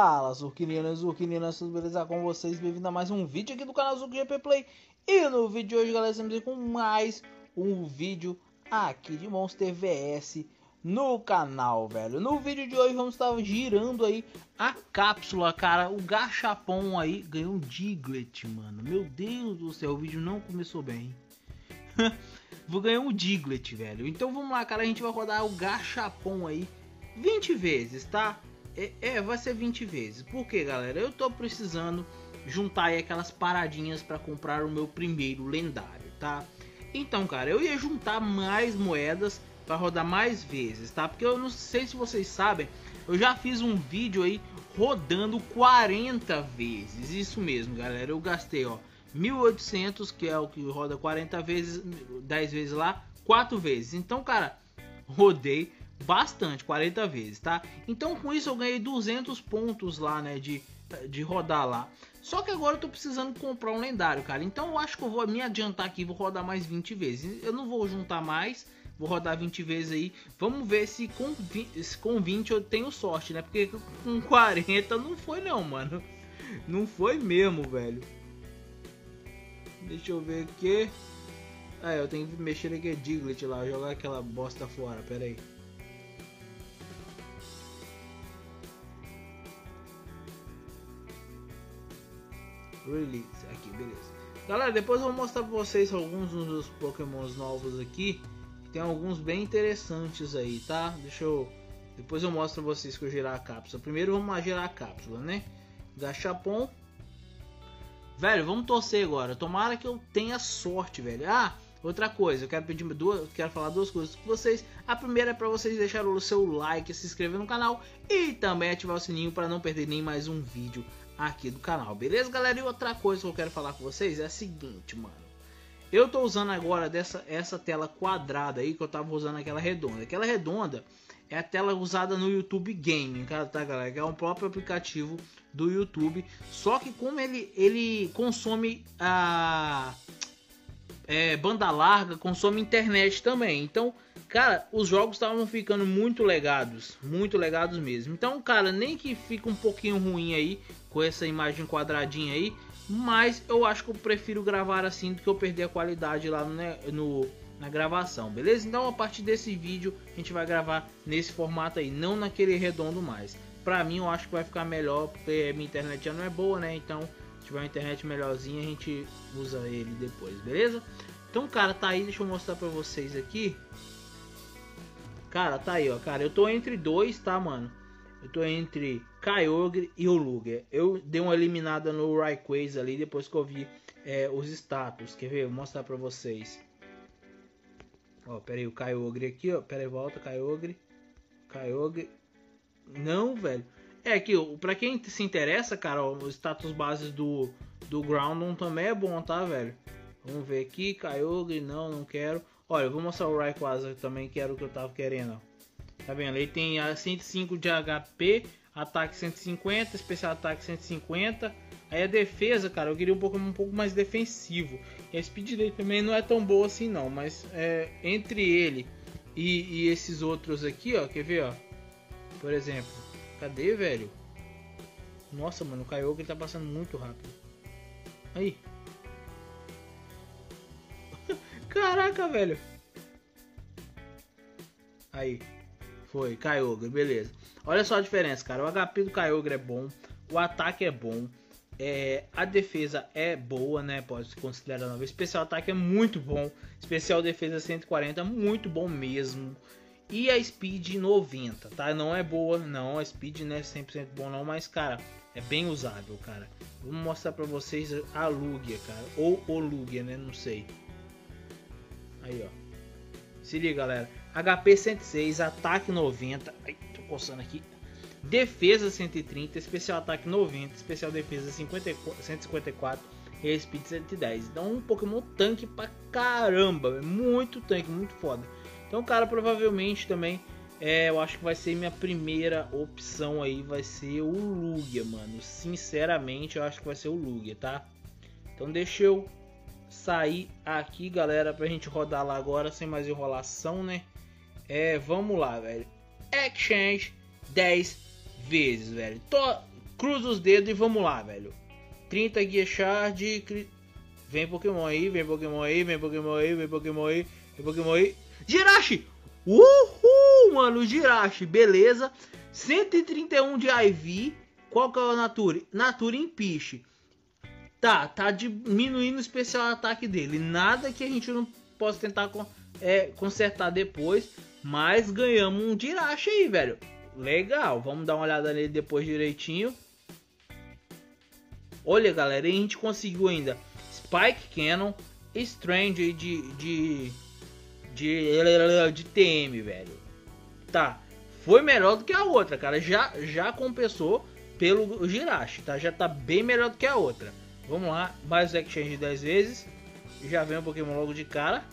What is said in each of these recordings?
Fala, Zurkinenas, Zurkinenas, tudo beleza com vocês? Bem-vindo a mais um vídeo aqui do canal Zurkgp Play. E no vídeo de hoje, galera, estamos aqui com mais um vídeo aqui de Monster VS no canal, velho. No vídeo de hoje vamos estar girando aí a cápsula, cara. O Gachapon aí ganhou um Diglett, mano. Meu Deus do céu, o vídeo não começou bem. Vou ganhar um Diglett, velho. Então vamos lá, cara, a gente vai rodar o Gachapon aí 20 vezes, tá? Vai ser 20 vezes. Por quê, galera? Eu tô precisando juntar aí aquelas paradinhas para comprar o meu primeiro lendário, tá? Então, cara, eu ia juntar mais moedas para rodar mais vezes, tá? Porque eu não sei se vocês sabem, eu já fiz um vídeo aí rodando 40 vezes. Isso mesmo, galera. Eu gastei, ó, 1800, que é o que roda 40 vezes, 10 vezes lá, 4 vezes. Então, cara, rodei bastante, 40 vezes, tá? Então com isso eu ganhei 200 pontos lá, né, de rodar lá. Só que agora eu tô precisando comprar um lendário, cara. Então eu acho que eu vou me adiantar aqui, vou rodar mais 20 vezes. Eu não vou juntar mais, vou rodar 20 vezes aí. Vamos ver se com 20 eu tenho sorte, né? Porque com 40 não foi não, mano. Não foi mesmo, velho. Deixa eu ver aqui. Ah, eu tenho que mexer aqui, Diglett lá, jogar aquela bosta fora, pera aí. Release, aqui, beleza. Galera, depois eu vou mostrar pra vocês alguns dos Pokémons novos aqui. Tem alguns bem interessantes aí, tá? Deixa eu... Depois eu mostro pra vocês que eu girar a cápsula. Primeiro vamos girar a cápsula, né? Gachapon. Velho, vamos torcer agora. Tomara que eu tenha sorte, velho. Ah, outra coisa, eu quero pedir quero falar duas coisas com vocês. A primeira é para vocês deixarem o seu like, se inscrever no canal e também ativar o sininho para não perder nem mais um vídeo aqui do canal, beleza, galera? E outra coisa que eu quero falar com vocês é a seguinte, mano. Eu tô usando agora essa tela quadrada aí, que eu tava usando aquela redonda. Aquela redonda é a tela usada no YouTube Gaming, tá, galera? Que é o próprio aplicativo do YouTube. Só que como ele consome a... banda larga, consome internet também. Então, cara, os jogos estavam ficando muito legados mesmo. Então, cara, nem que fique um pouquinho ruim aí com essa imagem quadradinha aí, mas eu acho que eu prefiro gravar assim do que eu perder a qualidade lá na gravação, beleza? Então, a partir desse vídeo, a gente vai gravar nesse formato aí, não naquele redondo mais. Pra mim, eu acho que vai ficar melhor, porque minha internet já não é boa, né? Então, tiver uma internet melhorzinha, a gente usa ele depois, beleza? Então, cara, tá aí, deixa eu mostrar pra vocês aqui. Cara, tá aí, ó, cara, eu tô entre dois, tá, mano? Eu tô entre Kyogre e o Lugia. Eu dei uma eliminada no Rayquaza ali, depois que eu vi os status. Quer ver? Vou mostrar pra vocês. Ó, pera aí, o Kyogre aqui, ó, pera aí, volta, Kyogre. Kyogre. Não, velho. É aqui, pra quem se interessa, cara, ó, os status bases do Groudon também é bom, tá, velho? Vamos ver aqui, Kyogre, não quero. Olha, eu vou mostrar o Rayquaza também, que era o que eu tava querendo, ó. Tá vendo? Ele tem a 105 de HP, ataque 150, especial ataque 150. Aí a defesa, cara, eu queria um pouco mais defensivo. E a speed dele também não é tão boa assim, não, mas entre ele e esses outros aqui, ó, quer ver, ó? Por exemplo... Cadê, velho? Nossa, mano, o Kyogre tá passando muito rápido. Aí. Caraca, velho. Aí. Foi, Kyogre, beleza. Olha só a diferença, cara. O HP do Kyogre é bom. O ataque é bom. A defesa é boa, né? Pode se considerar nova. Especial ataque é muito bom. Especial defesa 140, muito bom mesmo. E a speed 90, tá? Não é boa, não. A speed não é 100% boa, não. Mas, cara, é bem usável, cara. Vou mostrar pra vocês a Lugia, cara. Ou o Lugia, né? Não sei. Aí, ó. Se liga, galera. HP 106, ataque 90. Ai, tô coçando aqui. Defesa 130, especial ataque 90, especial defesa 154 e a speed 110. Então, um Pokémon tanque pra caramba. Muito tanque, muito foda. Então, cara, provavelmente também, eu acho que vai ser minha primeira opção aí, vai ser o Lugia, mano. Sinceramente, eu acho que vai ser o Lugia, tá? Então, deixa eu sair aqui, galera, pra gente rodar lá agora, sem mais enrolação, né? Vamos lá, velho. Exchange 10 vezes, velho. Cruza os dedos e vamos lá, velho. 30 Guia Shard. Vem Pokémon aí, vem Pokémon aí, vem Pokémon aí, vem Pokémon aí, vem Pokémon aí. Jirachi! Uhul, mano, Jirachi, beleza. 131 de IV. Qual que é a Nature? Nature Impish. Tá diminuindo o especial ataque dele. Nada que a gente não possa tentar consertar depois. Mas ganhamos um Jirachi aí, velho. Legal, vamos dar uma olhada nele depois direitinho. Olha, galera, a gente conseguiu ainda Spike Cannon, Strange de TM, velho. Tá, foi melhor do que a outra, cara. Já compensou pelo Jirachi, tá? Já tá bem melhor do que a outra. Vamos lá, mais o Exchange 10 vezes. Já vem o Pokémon logo de cara.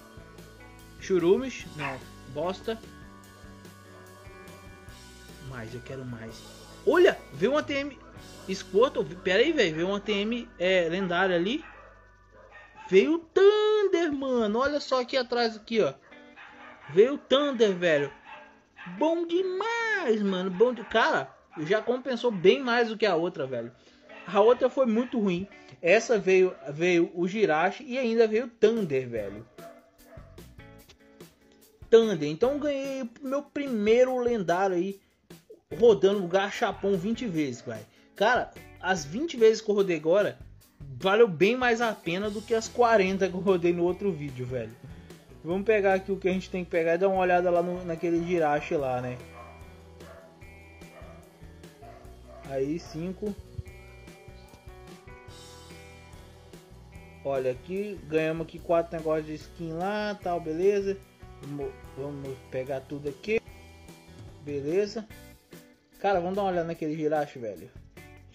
Churumis, não, bosta. Mais, eu quero mais. Olha, veio uma TM Escort. Pera aí, velho, veio uma TM lendária ali. Veio o Thunder, mano. Olha só aqui atrás, aqui, ó. Veio o Thunder, velho. Bom demais, mano. Bom de... Cara, já compensou bem mais do que a outra, velho. A outra foi muito ruim. Essa veio o Jirachi e ainda veio o Thunder, velho. Thunder. Então ganhei meu primeiro lendário aí. Rodando o Gachapon 20 vezes, velho. Cara, as 20 vezes que eu rodei agora... Valeu bem mais a pena do que as 40 que eu rodei no outro vídeo, velho. Vamos pegar aqui o que a gente tem que pegar e dar uma olhada lá naquele Jirachi lá, né? Aí, 5. Olha aqui, ganhamos aqui 4 negócios de skin lá, tal, beleza. Vamos pegar tudo aqui. Beleza. Cara, vamos dar uma olhada naquele Jirachi, velho.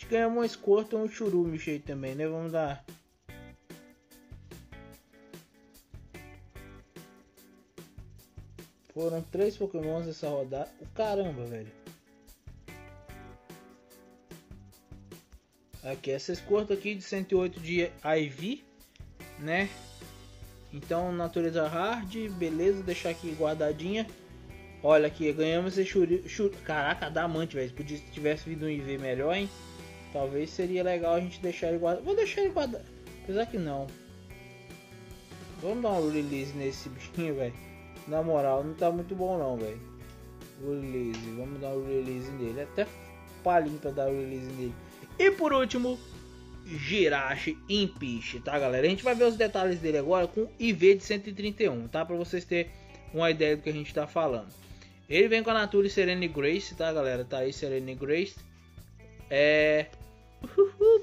Ganhamos uma Escorta e um Churumis aí também, né? Vamos dar. Foram 3 Pokémons essa rodada. Caramba, velho. Aqui, essa Escorta aqui de 108 de IV, né? Então, natureza hard, beleza. Deixar aqui guardadinha. Olha aqui, ganhamos esse Caraca, diamante, velho. Podia se tivesse vindo um IV melhor, hein? Talvez seria legal a gente deixar ele guardado. Vou deixar ele guardado. Apesar que não. Vamos dar um release nesse bichinho, velho. Na moral, não tá muito bom não, velho. Release. Vamos dar um release nele. Até palinho pra dar um release nele. E por último, Jirachi Impish, tá, galera? A gente vai ver os detalhes dele agora com IV de 131, tá? Pra vocês terem uma ideia do que a gente tá falando. Ele vem com a Nature Serene Grace, tá, galera? Tá aí, Serene Grace.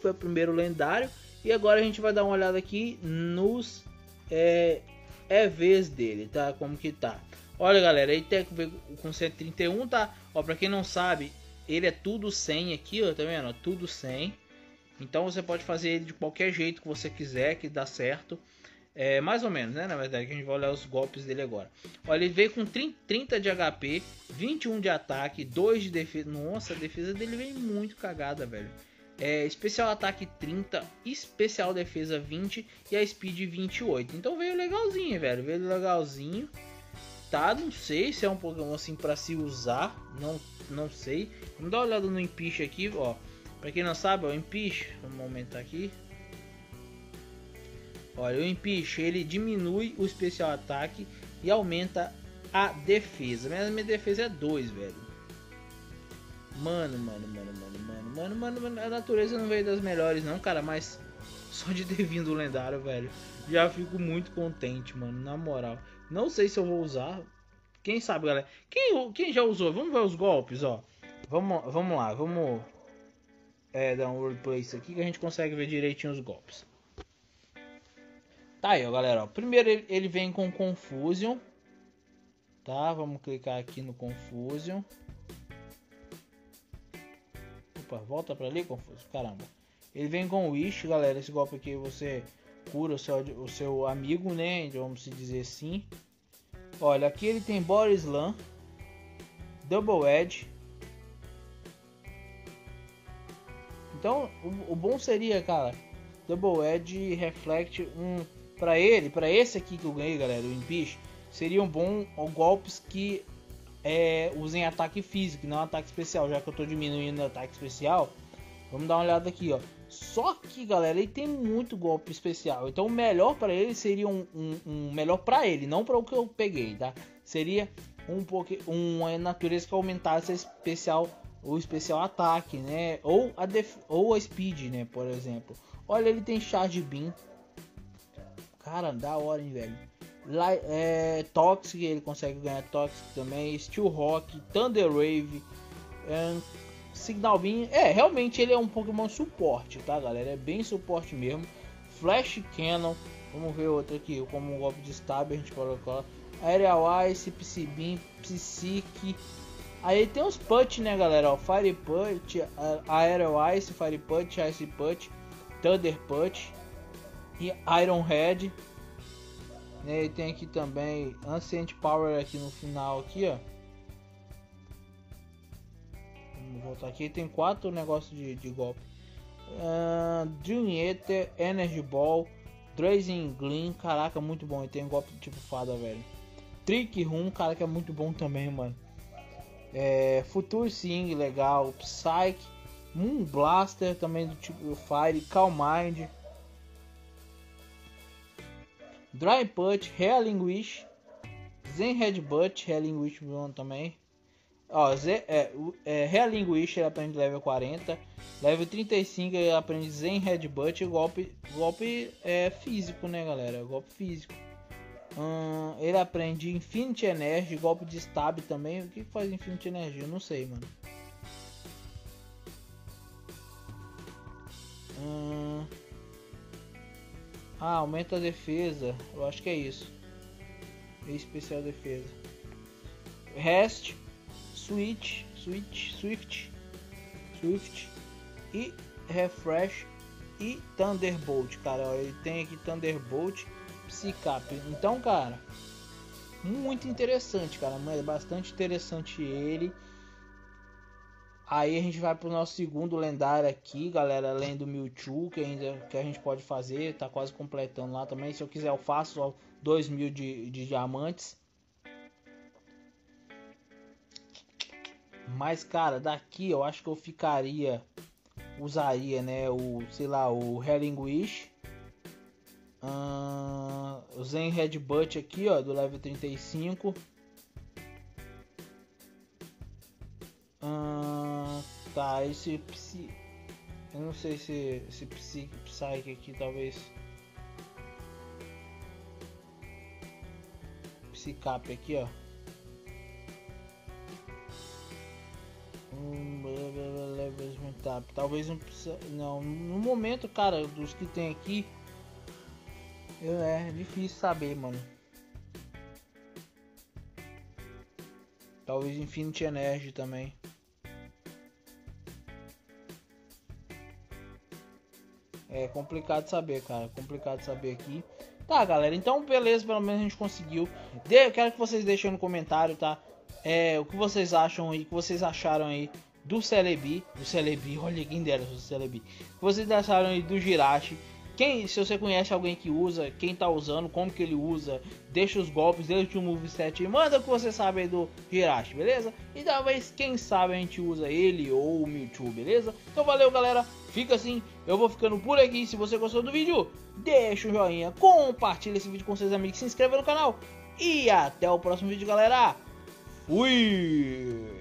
Foi o primeiro lendário. E agora a gente vai dar uma olhada aqui nos EVs dele, tá? Como que tá? Olha, galera, ele tem com 131, tá? Ó, pra quem não sabe, ele é tudo 100 aqui, ó, tá vendo? Ó, tudo 100. Então você pode fazer ele de qualquer jeito que você quiser, que dá certo. É, mais ou menos, né? Na verdade, que a gente vai olhar os golpes dele agora. Olha, ele veio com 30 de HP, 21 de ataque, 2 de defesa. Nossa, a defesa dele vem muito cagada, velho. É, especial ataque 30, especial defesa 20 e a speed 28. Então veio legalzinho, velho. Veio legalzinho. Tá, não sei se é um Pokémon assim pra se usar. Não sei. Vamos dar uma olhada no Impish aqui, ó. Pra quem não sabe, ó, o Impish. Vamos aumentar aqui. Olha, o Impish, ele diminui o especial ataque e aumenta a defesa. Mas a minha defesa é 2, velho. Mano. A natureza não veio das melhores não, cara. Mas só de ter vindo o lendário, velho, já fico muito contente, mano. Na moral. Não sei se eu vou usar. Quem sabe, galera. Quem já usou? Vamos ver os golpes, ó. Vamos lá. Vamos dar um replay aqui que a gente consegue ver direitinho os golpes. Tá aí, ó, galera, ó. Primeiro ele vem com Confusion. Tá, vamos clicar aqui no Confusion. Opa, volta pra ali, Confusion, caramba. Ele vem com Wish, galera. Esse golpe aqui você cura o seu amigo, né, vamos se dizer assim. Olha, aqui ele tem Body Slam, Double Edge. Então, o bom seria, cara, Double Edge, Reflect, pra ele, pra esse aqui que eu ganhei, galera, o Impish, seriam bons golpes que usem ataque físico, não ataque especial, já que eu tô diminuindo o ataque especial, Vamos dar uma olhada aqui, ó. Só que, galera, ele tem muito golpe especial. Então o melhor para ele seria melhor para ele, não para o que eu peguei, tá? Seria uma natureza que aumentasse o especial ataque, né? Ou a speed, né? Por exemplo. Olha, ele tem Charge Beam. Cara, da hora, hein, velho. Toxic, ele consegue ganhar Toxic também. Steel Rock, Thunder Wave, Signal Beam. É, realmente ele é um Pokémon suporte, tá, galera? É bem suporte mesmo. Flash Cannon. Vamos ver outro aqui. Como um golpe de stab, a gente coloca Aerial Ice, Psy Beam, Psychic. Aí tem os Punch, né, galera? Ó, Fire Punch, Aerial Ice, Fire Punch, Ice Punch, Thunder Punch e Iron Head. E tem aqui também Ancient Power aqui no final aqui, ó. Vamos voltar aqui. Tem quatro negócios de golpe. Dream Eater, Energy Ball, Drazing Gleam, caraca, muito bom. E tem golpe tipo fada, velho. Trick Room, caraca, é muito bom também, mano. Future Sing, legal. Psyche, Moon Blaster, também do tipo Fire, Calm Mind, Dry Punch, Healing Wish, Zen Headbutt, Healing Wish também. Ó, Healing Wish ele aprende level 40, level 35 ele aprende Zen Headbutt, golpe físico, né, galera? Golpe físico. Ele aprende Infinity Energy, golpe de stab também. O que faz Infinity Energy? Eu não sei, mano. Ah, aumenta a defesa. Eu acho que é isso. Especial defesa. Rest, Swift e Refresh e Thunderbolt, cara. Ele tem aqui Thunderbolt, Psycap. Então, cara, muito interessante, cara. É bastante interessante ele. Aí a gente vai pro nosso segundo lendário aqui, galera, além do Mewtwo, que a gente pode fazer, tá quase completando lá também. Se eu quiser eu faço ó, 2000 de diamantes. Mas, cara, daqui eu acho que eu ficaria, usaria, né, o Healing Wish. O Zen Headbutt aqui, ó, do level 35. Tá, esse Psy... Eu não sei se esse Psyche aqui, talvez... Psycap aqui, ó. Talvez um... Não, no momento, cara, dos que tem aqui... É difícil saber, mano. Talvez Infinity Energy também. É complicado saber, cara. Complicado saber aqui. Tá, galera. Então, beleza. Pelo menos a gente conseguiu. Eu quero que vocês deixem no comentário, tá? O que vocês acham aí. O que vocês acharam aí do Celebi. Do Celebi. Olha quem dera o Celebi. O que vocês acharam aí do Jirachi. Se você conhece alguém que usa. Quem tá usando. Como que ele usa. Deixa os golpes. Deixa o moveset. E manda o que você sabe aí do Jirachi. Beleza? E talvez, quem sabe, a gente usa ele ou o Mewtwo. Beleza? Então, valeu, galera. Fica assim, eu vou ficando por aqui. Se você gostou do vídeo, deixa um joinha, compartilha esse vídeo com seus amigos, se inscreva no canal. E até o próximo vídeo, galera. Fui!